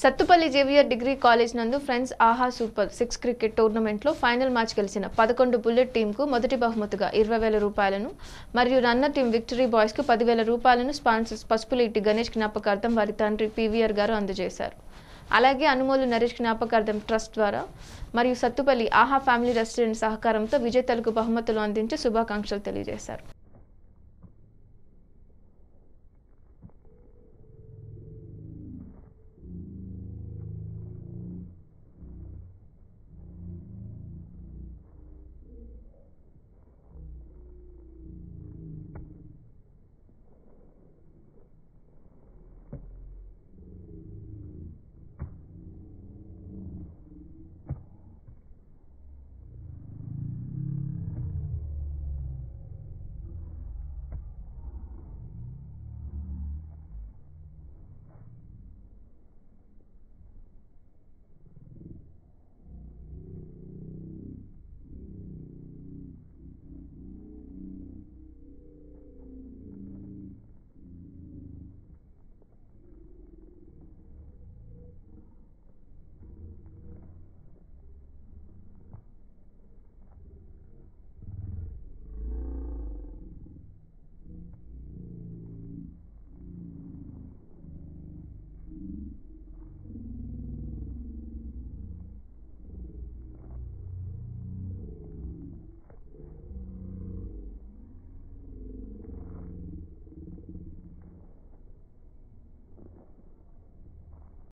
Satupali JVR Degree College nandu friends Aha Super Six Cricket Tournament lo final match gelicina Padakondu Bullet Team ku modati bahumatiga 20000 రూపాయలను మరియు runner team Victory Boys ku 10000 రూపాయలను sponsors Pasupalli Ganesh జ్ఞాపకార్థం వారి తండ్రి PVR గారు అందజేశారు Alagi Anumol Naresh జ్ఞాపకార్థం Trust ద్వారా మరియు Satupali Aha Family Restaurant సహకారంతో విజేతలకు బహుమతులు అందించి శుభాకాంక్షలు తెలియజేశారు